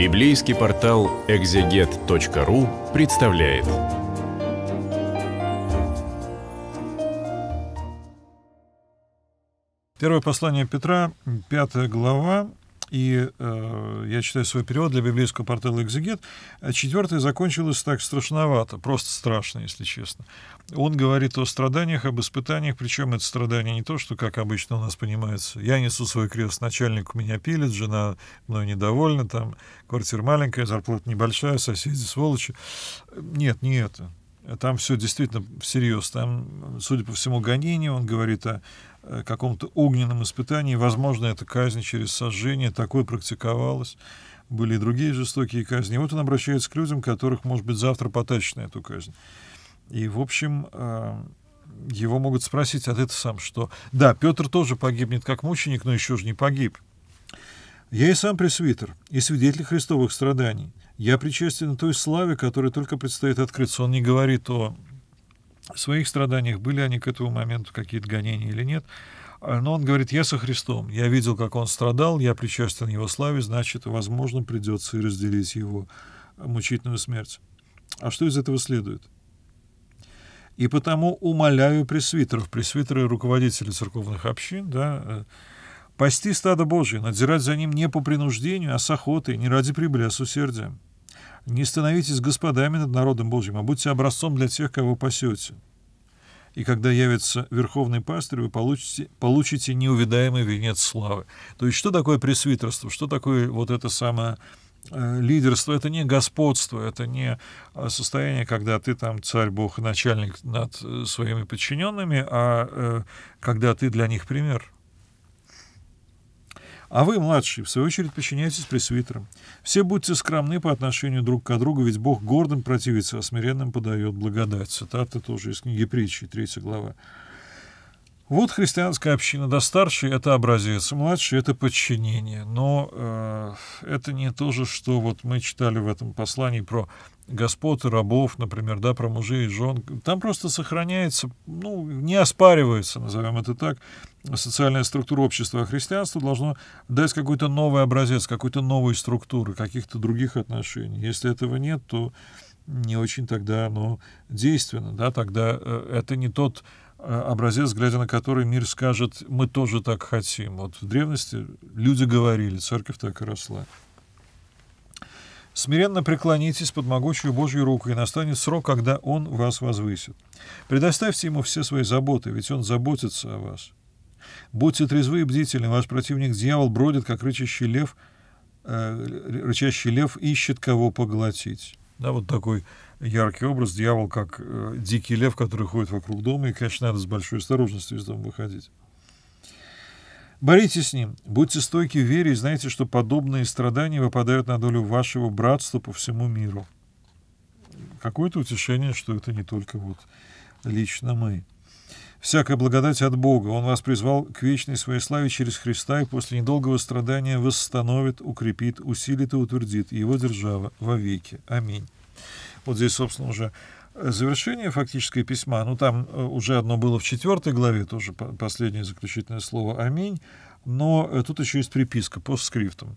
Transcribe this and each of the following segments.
Библейский портал exeget.ru представляет. Первое послание Петра, 5 глава, и я читаю свой перевод для библейского портала «Экзегет», а 4 закончилось так страшновато, просто страшно, если честно. Он говорит о страданиях, об испытаниях, причем это страдания не то, что, как обычно у нас понимается, я несу свой крест, начальник меня пилит, жена мной недовольна, там квартира маленькая, зарплата небольшая, соседи сволочи. Нет, не это. Там все действительно всерьез. Там, судя по всему, гонение. Он говорит о каком-то огненном испытании. Возможно, это казнь через сожжение. Такое практиковалось. Были и другие жестокие казни. И вот он обращается к людям, которых, может быть, завтра потащат на эту казнь. И, в общем, его могут спросить, а ты-то сам что? Да, Петр тоже погибнет как мученик, но еще же не погиб. «Я и сам пресвитер, и свидетель христовых страданий. Я причастен той славе, которая только предстоит открыться». Он не говорит о своих страданиях, были они к этому моменту какие-то гонения или нет. Но он говорит: «Я со Христом, я видел, как он страдал, я причастен его славе, значит, возможно, придется и разделить его мучительную смерть». А что из этого следует? «И потому умоляю пресвитеров». Пресвитеры — руководители церковных общин, да, «пасти стадо Божие, надзирать за ним не по принуждению, а с охотой, не ради прибыли, а с усердием. Не становитесь господами над народом Божьим, а будьте образцом для тех, кого пасете. И когда явится верховный пастырь, вы получите неувидаемый венец славы». То есть что такое пресвитерство, что такое вот это самое лидерство? Это не господство, это не состояние, когда ты там царь, бог и начальник над своими подчиненными, а когда ты для них пример. «А вы, младшие, в свою очередь, подчиняйтесь пресвитерам. Все будьте скромны по отношению друг к другу, ведь Бог гордым противится, а смиренным подает благодать». Цитата тоже из книги «Притчи», 3 глава. Вот христианская община. Да, старший — это образец, младший — это подчинение. Но это не то же, что вот мы читали в этом послании про господ и рабов, например, да, про мужей и жен. Там просто сохраняется, ну, не оспаривается, назовем это так, социальная структура общества. А христианство должно дать какой-то новый образец, какой-то новой структуры, каких-то других отношений. Если этого нет, то не очень тогда оно действенно. Да? Тогда это не тот образец, глядя на который мир скажет: мы тоже так хотим. Вот в древности люди говорили, церковь так и росла. «Смиренно преклонитесь под могучую Божью руку, и настанет срок, когда Он вас возвысит. Предоставьте Ему все свои заботы, ведь Он заботится о вас. Будьте трезвы и бдительны, ваш противник дьявол бродит, как рычащий лев ищет, кого поглотить». Да, вот такой яркий образ. Дьявол, как дикий лев, который ходит вокруг дома, и, конечно, надо с большой осторожностью из дома выходить. «Боритесь с ним, будьте стойки в вере и знайте, что подобные страдания выпадают на долю вашего братства по всему миру». Какое-то утешение, что это не только вот лично мы. «Всякая благодать от Бога. Он вас призвал к вечной своей славе через Христа и после недолгого страдания восстановит, укрепит, усилит и утвердит его держава вовеки. Аминь». Вот здесь, собственно, уже завершение фактическое письма. Ну, там уже одно было в 4 главе, тоже последнее заключительное слово «Аминь». Но тут еще есть приписка постскриптум.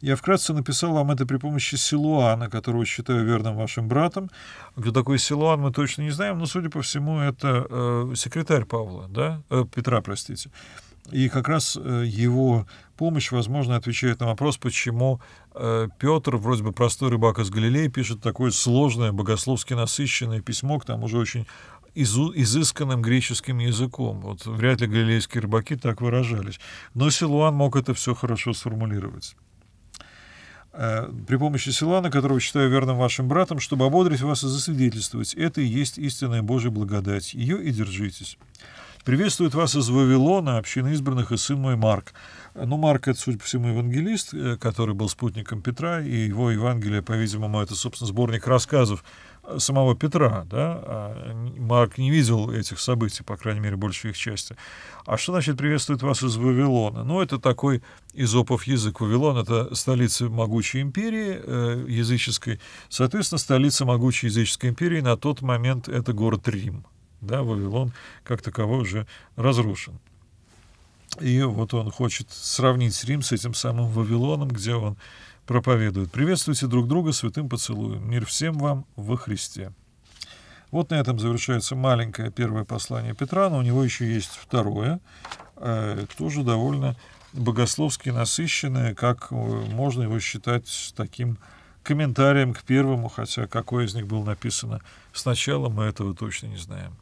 «Я вкратце написал вам это при помощи Силуана, которого считаю верным вашим братом». Кто такой Силуан, мы точно не знаем, но, судя по всему, это секретарь Павла, да? Петра, простите. И как раз его помощь, возможно, отвечает на вопрос, почему Петр, вроде бы простой рыбак из Галилеи, пишет такое сложное, богословски насыщенное письмо, к тому же очень изысканным греческим языком. Вот вряд ли галилейские рыбаки так выражались. Но Силуан мог это все хорошо сформулировать. «При помощи Силана, которого считаю верным вашим братом, чтобы ободрить вас и засвидетельствовать, это и есть истинная Божья благодать. Ее и держитесь. Приветствует вас из Вавилона, община избранных, и сын мой Марк». Ну, Марк — это, судя по всему, евангелист, который был спутником Петра, и его Евангелие, по-видимому, это, собственно, сборник рассказов самого Петра, да? Марк не видел этих событий, по крайней мере, большей их части. А что значит «приветствует вас из Вавилона»? Ну, это такой изопов язык. Вавилон — это столица могучей империи языческой. Соответственно, столица могучей языческой империи на тот момент — это город Рим. Да, Вавилон как таковой уже разрушен. И вот он хочет сравнить Рим с этим самым Вавилоном, где он проповедует. «Приветствуйте друг друга святым поцелуем. Мир всем вам во Христе». Вот на этом завершается маленькое первое послание Петра, но у него еще есть второе, тоже довольно богословски насыщенное, как можно его считать таким комментарием к первому, хотя какое из них было написано сначала, мы этого точно не знаем.